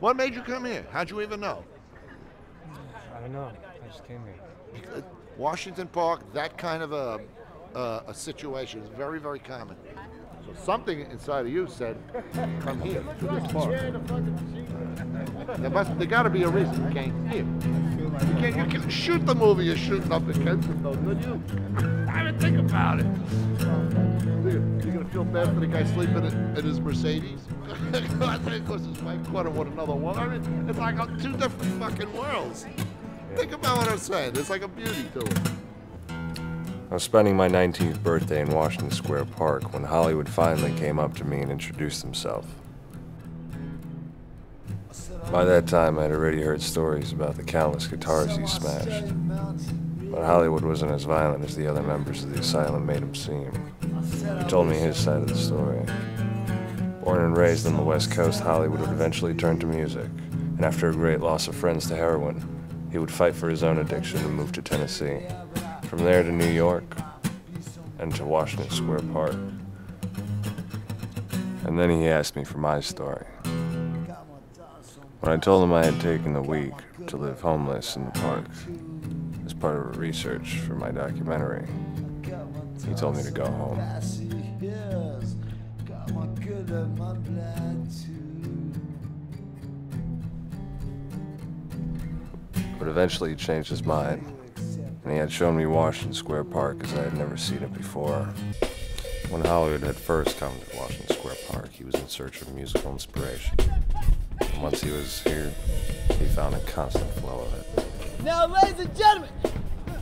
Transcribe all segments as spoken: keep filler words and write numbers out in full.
What made you come here? How'd you even know? I don't know. I just came here. Because Washington Park, that kind of a, a, a situation is very, very common. So something inside of you said, come here to this park. There must, there got to be a reason you came here. You can't, you can't shoot the movie you're shooting up against it, though, could you? I didn't think about it. You're going to feel bad for the guy sleeping in, in his Mercedes? Of course, his wife caught him with another one. I mean, it's like two different fucking worlds. Think about what I'm saying. There's like a beauty to it. I was spending my nineteenth birthday in Washington Square Park when Hollywood finally came up to me and introduced himself. By that time, I'd already heard stories about the countless guitars he smashed. But Hollywood wasn't as violent as the other members of the asylum made him seem. He told me his side of the story. Born and raised on the West Coast, Hollywood would eventually turn to music, and after a great loss of friends to heroin, he would fight for his own addiction and move to Tennessee. From there to New York, and to Washington Square Park. And then he asked me for my story. When I told him I had taken a week to live homeless in the park, as part of a research for my documentary, he told me to go home. But eventually he changed his mind. And he had shown me Washington Square Park as I had never seen it before. When Hollywood had first come to Washington Square Park, he was in search of musical inspiration. And once he was here, he found a constant flow of it. Now, ladies and gentlemen,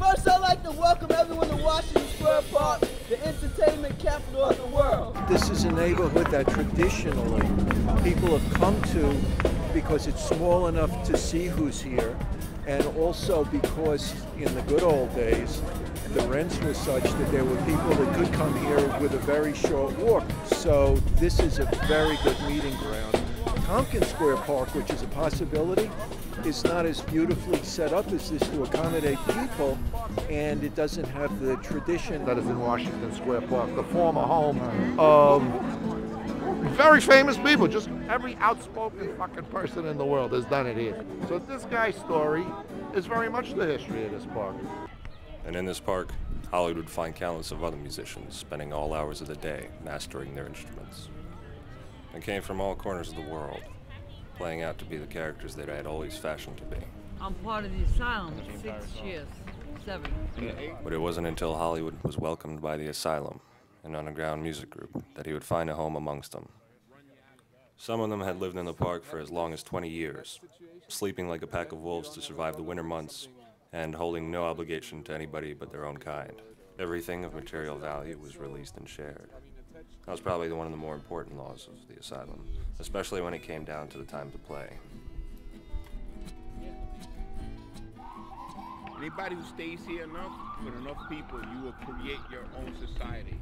first I'd like to welcome everyone to Washington Square Park, the entertainment capital of the world. This is a neighborhood that traditionally people have come to because it's small enough to see who's here. And also because in the good old days, the rents were such that there were people that could come here with a very short walk. So this is a very good meeting ground. Tompkins Square Park, which is a possibility, is not as beautifully set up as this to accommodate people, and it doesn't have the tradition that is in Washington Square Park, the former home of very famous people. Just every outspoken fucking person in the world has done it here. So this guy's story is very much the history of this park. And in this park, Hollywood would find countless of other musicians spending all hours of the day mastering their instruments. They came from all corners of the world, playing out to be the characters that I had always fashioned to be. I'm part of the asylum six years, seven. But it wasn't until Hollywood was welcomed by the asylum, an underground music group, that he would find a home amongst them. Some of them had lived in the park for as long as twenty years, sleeping like a pack of wolves to survive the winter months, and holding no obligation to anybody but their own kind. Everything of material value was released and shared. That was probably one of the more important laws of the asylum, especially when it came down to the time to play. Anybody who stays here enough, with enough people, you will create your own society.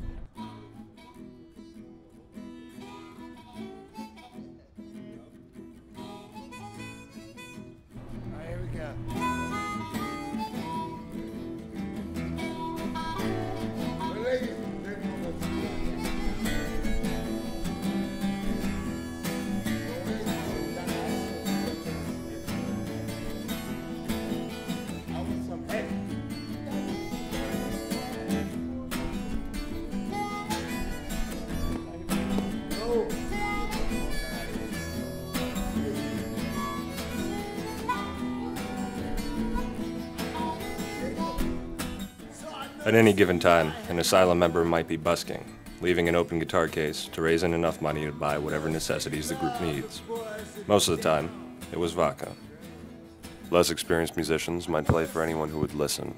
At any given time, an asylum member might be busking, leaving an open guitar case to raise in enough money to buy whatever necessities the group needs. Most of the time, it was vodka. Less experienced musicians might play for anyone who would listen,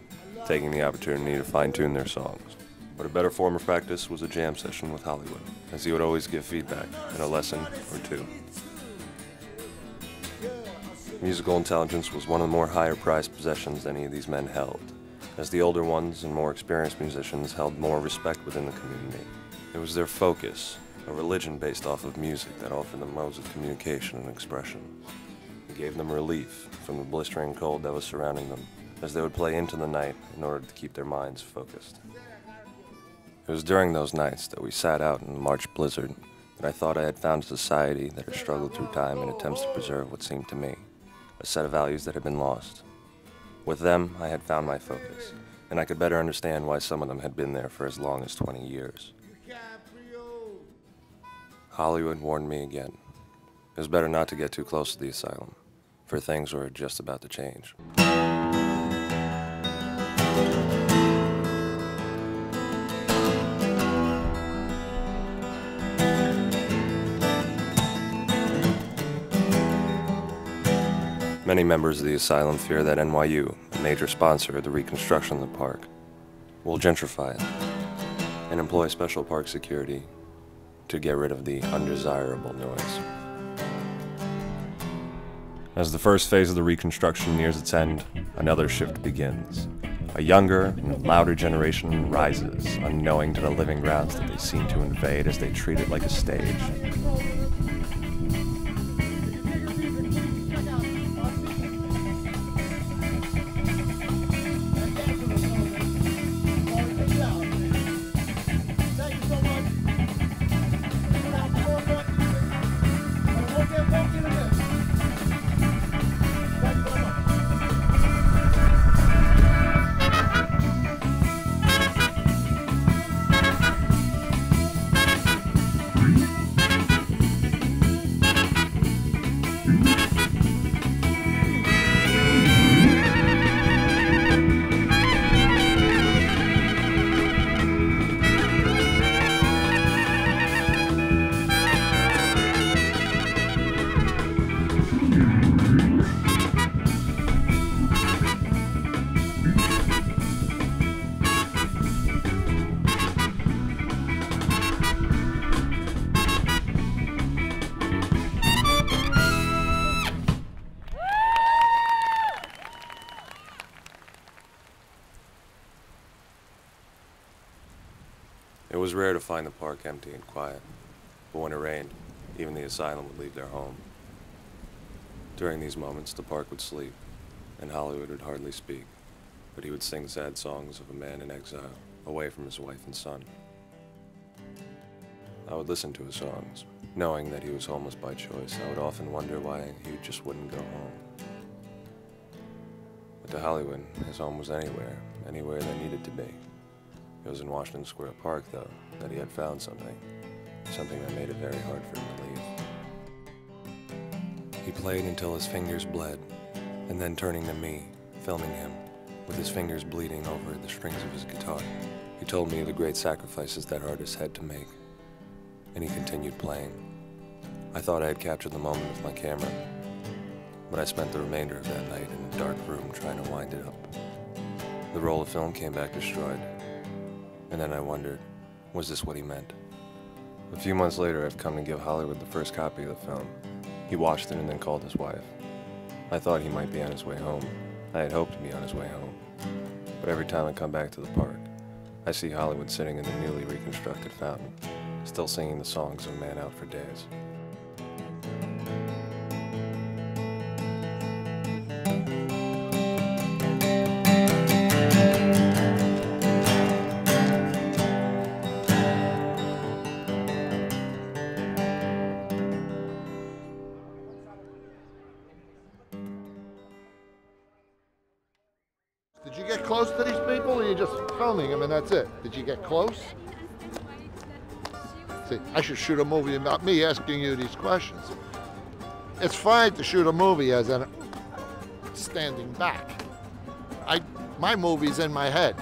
taking the opportunity to fine-tune their songs. But a better form of practice was a jam session with Hollywood, as he would always give feedback and a lesson or two. Musical intelligence was one of the more higher-priced possessions any of these men held, as the older ones and more experienced musicians held more respect within the community. It was their focus, a religion based off of music that offered them modes of communication and expression. It gave them relief from the blistering cold that was surrounding them, as they would play into the night in order to keep their minds focused. It was during those nights that we sat out in the March blizzard, that I thought I had found a society that had struggled through time in attempts to preserve what seemed to me a set of values that had been lost. With them, I had found my focus, and I could better understand why some of them had been there for as long as twenty years. Hollywood warned me again. It was better not to get too close to the asylum, for things were just about to change. Many members of the asylum fear that N Y U, a major sponsor of the reconstruction of the park, will gentrify it and employ special park security to get rid of the undesirable noise. As the first phase of the reconstruction nears its end, another shift begins. A younger and louder generation rises, unknowing to the living grounds that they seem to invade as they treat it like a stage. It was rare to find the park empty and quiet, but when it rained, even the asylum would leave their home. During these moments, the park would sleep, and Hollywood would hardly speak, but he would sing sad songs of a man in exile, away from his wife and son. I would listen to his songs, knowing that he was homeless by choice. I would often wonder why he just wouldn't go home. But to Hollywood, his home was anywhere, anywhere that needed to be. It was in Washington Square Park, though, that he had found something, something that made it very hard for him to leave. He played until his fingers bled, and then turning to me, filming him, with his fingers bleeding over the strings of his guitar. He told me of the great sacrifices that artists had to make, and he continued playing. I thought I had captured the moment with my camera, but I spent the remainder of that night in a dark room trying to wind it up. The roll of film came back destroyed. And then I wondered, was this what he meant? A few months later, I've come to give Hollywood the first copy of the film. He watched it and then called his wife. I thought he might be on his way home. I had hoped to be on his way home. But every time I come back to the park, I see Hollywood sitting in the newly reconstructed fountain, still singing the songs of Man Out for Days. Did you get close to these people, or are you just filming them and that's it? Did you get close? See, I should shoot a movie about me asking you these questions. It's fine to shoot a movie as an standing back. I, my movie's in my head.